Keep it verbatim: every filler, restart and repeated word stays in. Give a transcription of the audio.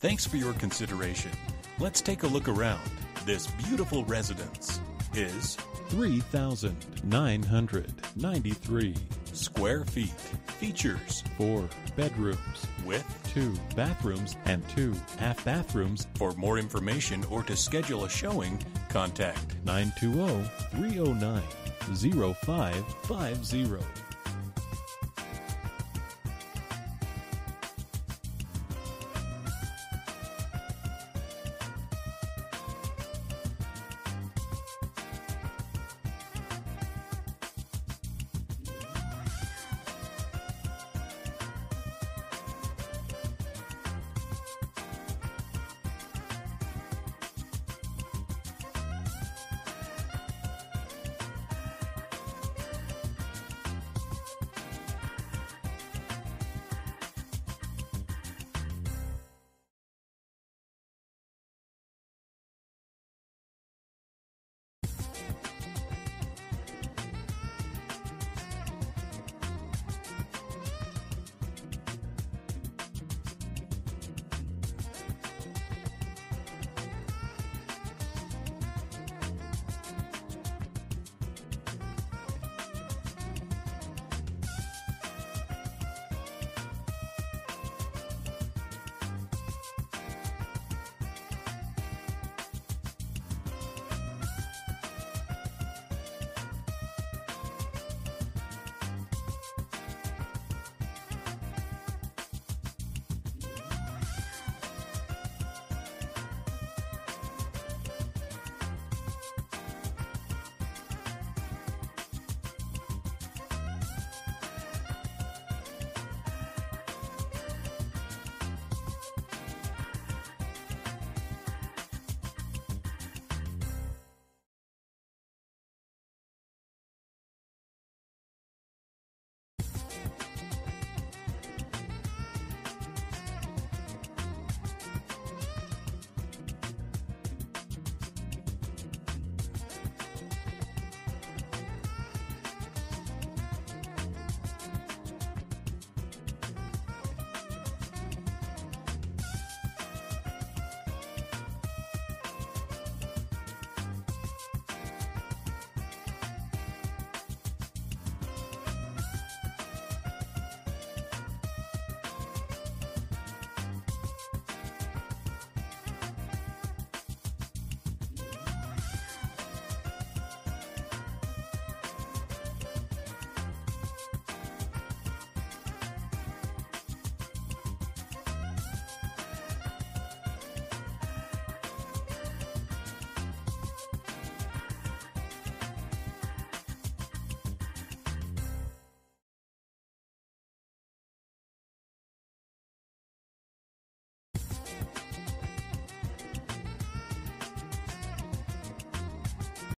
Thanks for your consideration. Let's take a look around. This beautiful residence is three thousand nine hundred ninety-three square feet. Features four bedrooms with two bathrooms and two half bathrooms. For more information or to schedule a showing, contact nine two zero, three zero nine, zero five five zero.